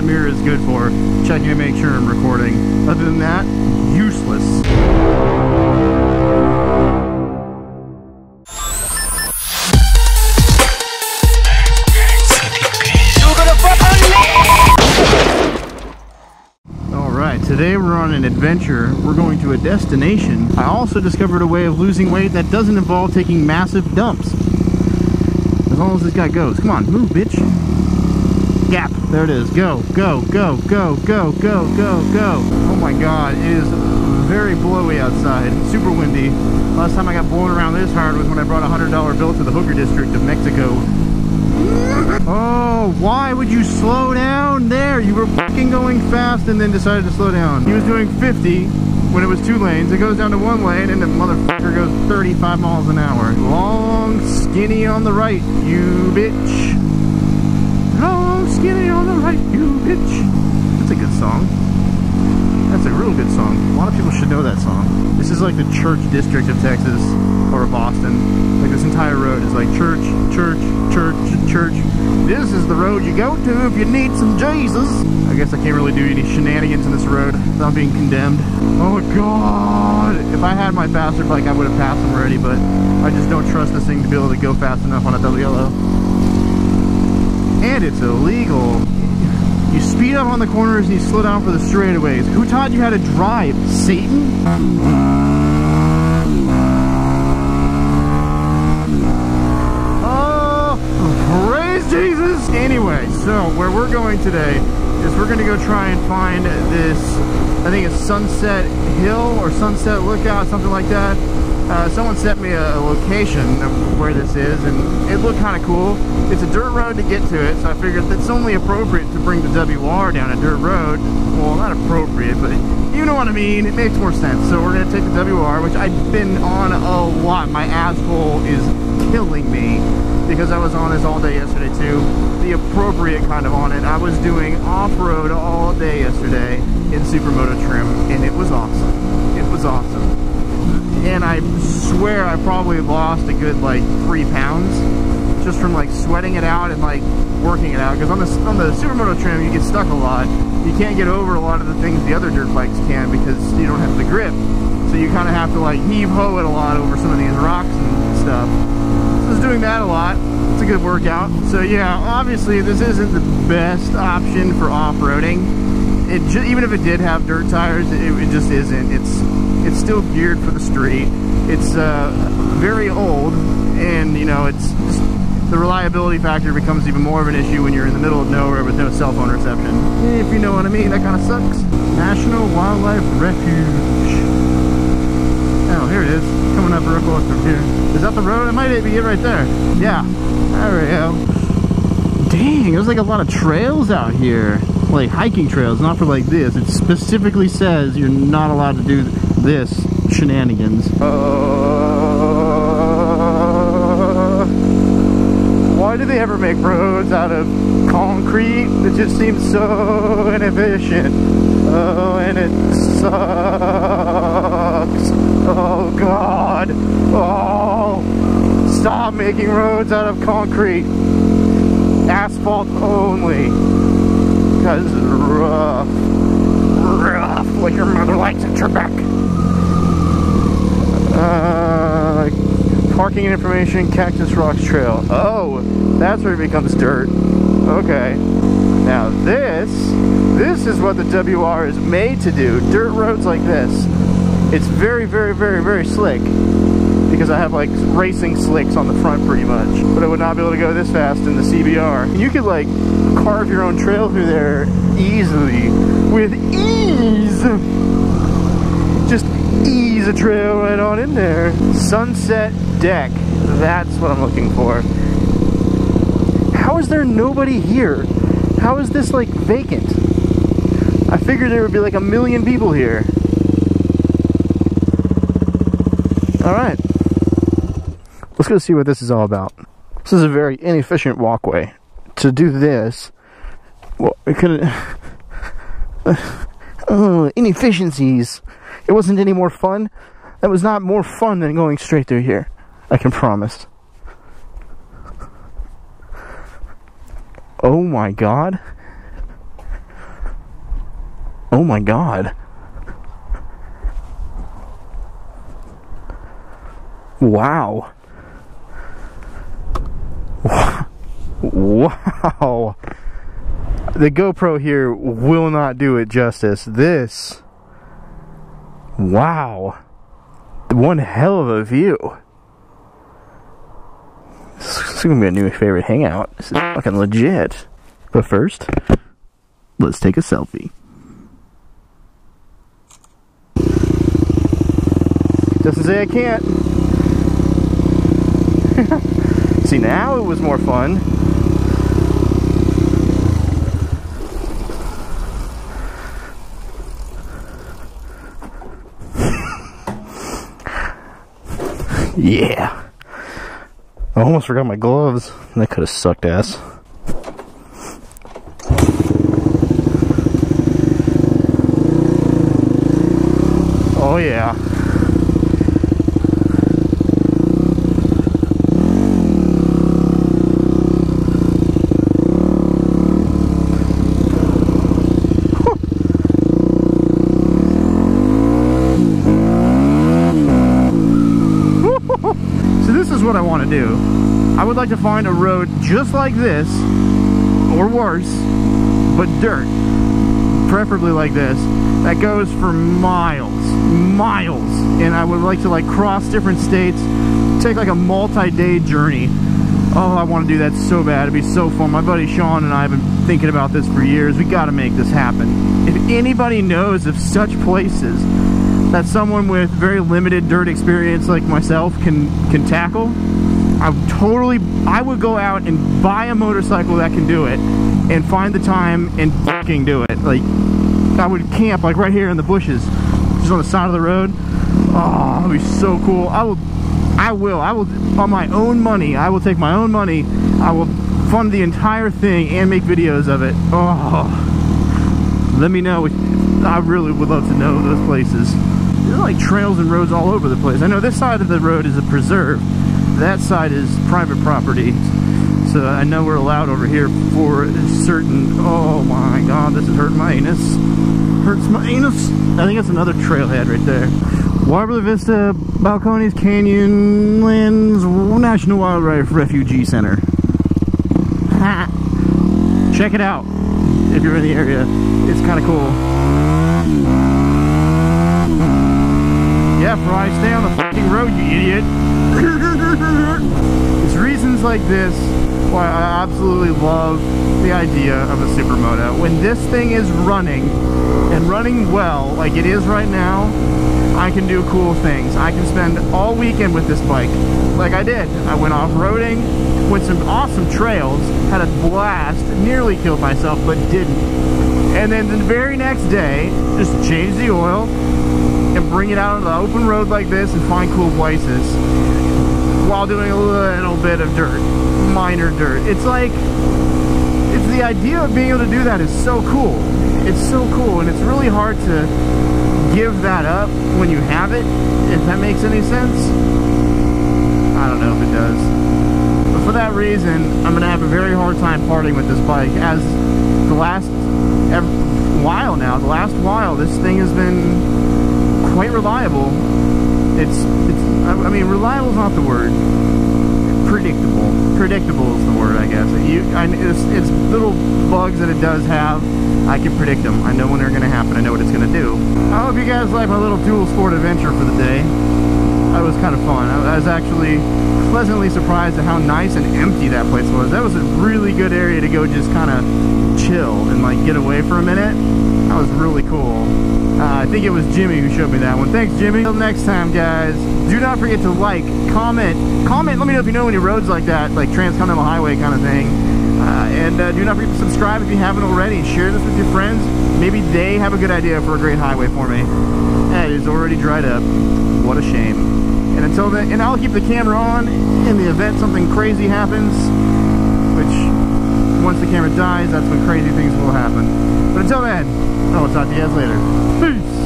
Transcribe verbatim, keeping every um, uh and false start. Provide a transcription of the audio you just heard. that mirror is good for, checking to make sure I'm recording. Other than that, useless. Today we're on an adventure. We're going to a destination. I also discovered a way of losing weight that doesn't involve taking massive dumps. As long as this guy goes. Come on, move, bitch. Gap. There it is. Go, go, go, go, go, go, go, go. Oh my god, it is very blowy outside. Super windy. Last time I got blown around this hard was when I brought a one hundred dollar bill to the hooker district of Mexico. Oh, why would you slow down there? You were fucking going fast and then decided to slow down. He was doing fifty when it was two lanes. It goes down to one lane and the motherfucker goes thirty-five miles an hour. Long, skinny on the right, you bitch. Long, skinny on the right, you bitch. That's a good song. That's a real good song. A lot of people should know that song. This is like the church district of Texas. Or Boston. Like this entire road is like church, church, church, church. This is the road you go to if you need some Jesus. I guess I can't really do any shenanigans in this road without being condemned. Oh god! If I had my faster bike I would have passed them already, but I just don't trust this thing to be able to go fast enough on a W L O. And it's illegal. You speed up on the corners and you slow down for the straightaways. Who taught you how to drive? Satan? Jesus! Anyway, so where we're going today is we're gonna go try and find this, I think it's Sunset Hill or Sunset Lookout, something like that. Uh, someone sent me a location of where this is and it looked kind of cool. It's a dirt road to get to it, so I figured that's only appropriate to bring the W R down a dirt road. Well, not appropriate, but you know what I mean. It makes more sense. So we're gonna take the W R, which I've been on a lot. My asshole is killing me, because I was on this all day yesterday too. The appropriate kind of on it. I was doing off-road all day yesterday in Supermoto trim and it was awesome. It was awesome. And I swear I probably lost a good like three pounds just from like sweating it out and like working it out. Because on the, on the Supermoto trim you get stuck a lot. You can't get over a lot of the things the other dirt bikes can because you don't have the grip. So you kind of have to like heave-ho it a lot over some of these rocks and stuff. Was doing that a lot. It's a good workout. So yeah, obviously this isn't the best option for off-roading. It ju even if it did have dirt tires, it, it just isn't. It's it's still geared for the street. It's uh, very old, and you know it's just, the reliability factor becomes even more of an issue when you're in the middle of nowhere with no cell phone reception. If you know what I mean, that kind of sucks. National Wildlife Refuge. Oh, here it is. Coming up real close from here. Is that the road? It might be it right there. Yeah. There we go. Dang, there's like a lot of trails out here. Like hiking trails, not for like this. It specifically says you're not allowed to do this shenanigans. Uh, why do they ever make roads out of concrete? It just seems so inefficient. Oh, and it sucks. Oh god, oh, stop making roads out of concrete, asphalt only, because rough, rough, like your mother likes in Trebek. Uh, parking information, Cactus Rocks Trail, oh, that's where it becomes dirt, okay. Now this, this is what the W R is made to do, dirt roads like this. It's very, very, very, very slick because I have like racing slicks on the front pretty much. But I would not be able to go this fast in the C B R. You could like carve your own trail through there easily, with ease. Just ease a trail right on in there. Sunset deck, that's what I'm looking for. How is there nobody here? How is this like vacant? I figured there would be like a million people here. Alright, let's go see what this is all about. This is a very inefficient walkway. To do this, well, it couldn't... uh, inefficiencies. It wasn't any more fun. That was not more fun than going straight through here. I can promise. Oh my god. Oh my God. Wow. Wow. The GoPro here will not do it justice. This, wow. One hell of a view. This is gonna be a new favorite hangout. This is fucking legit. But first, let's take a selfie. Doesn't say I can't. See, now it was more fun. Yeah. I almost forgot my gloves. That could have sucked ass. Oh yeah. What I want to do. I would like to find a road just like this, or worse, but dirt, preferably like this, that goes for miles, miles, and I would like to like cross different states, take like a multi-day journey. Oh, I want to do that so bad. It'd be so fun. My buddy Sean and I have been thinking about this for years. We got to make this happen. If anybody knows of such places that someone with very limited dirt experience like myself can can tackle, I totally, I would go out and buy a motorcycle that can do it, and find the time and fucking do it. Like, I would camp like right here in the bushes, just on the side of the road. Oh, that'd be so cool. I will, I will, I will, on my own money, I will take my own money, I will fund the entire thing and make videos of it. Oh, let me know. I really would love to know those places. There's like trails and roads all over the place. I know this side of the road is a preserve. That side is private property. So I know we're allowed over here for certain... Oh my God, this is hurting my anus. Hurts my anus. I think that's another trailhead right there. Warbler Vista, Balcones Canyonlands National Wildlife Refuge Center. Ha! Check it out if you're in the area. It's kind of cool. Yeah, Fry, stay on the fucking road, you idiot. It's reasons like this why I absolutely love the idea of a Supermoto. When this thing is running, and running well, like it is right now, I can do cool things. I can spend all weekend with this bike, like I did. I went off-roading, went some awesome trails, had a blast, nearly killed myself, but didn't. And then the very next day, just change the oil, and bring it out on the open road like this and find cool places while doing a little bit of dirt, minor dirt. It's like, it's the idea of being able to do that is so cool. It's so cool, and it's really hard to give that up when you have it, if that makes any sense. I don't know if it does. But for that reason, I'm gonna have a very hard time parting with this bike, as the last while now, the last while, this thing has been quite reliable. It's, it's, I mean, reliable is not the word. Predictable. Predictable is the word, I guess. You, I, it's, it's little bugs that it does have. I can predict them. I know when they're going to happen. I know what it's going to do. I hope you guys like my little dual sport adventure for the day. That was kind of fun. I, I was actually pleasantly surprised at how nice and empty that place was. That was a really good area to go just kind of chill and like get away for a minute. That was really cool. Uh, I think it was Jimmy who showed me that one. Thanks, Jimmy. Till next time, guys. Do not forget to like, comment, comment. Let me know if you know any roads like that, like Transcontinental Highway kind of thing. Uh, and uh, do not forget to subscribe if you haven't already. Share this with your friends. Maybe they have a good idea for a great highway for me. That is already dried up. What a shame. And until then, and I'll keep the camera on in the event something crazy happens, which once the camera dies, that's when crazy things will happen. But until then, I will talk to you guys later. Peace!